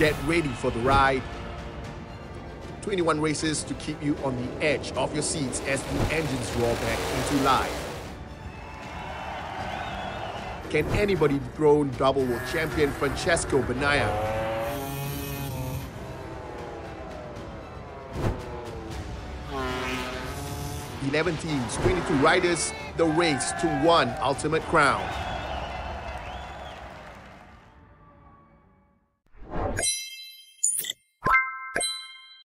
Get ready for the ride. 21 races to keep you on the edge of your seats as the engines roar back into life. Can anybody dethrone double world champion Francesco Bagnaia? Mm. 11 teams, 22 riders, the race to one ultimate crown.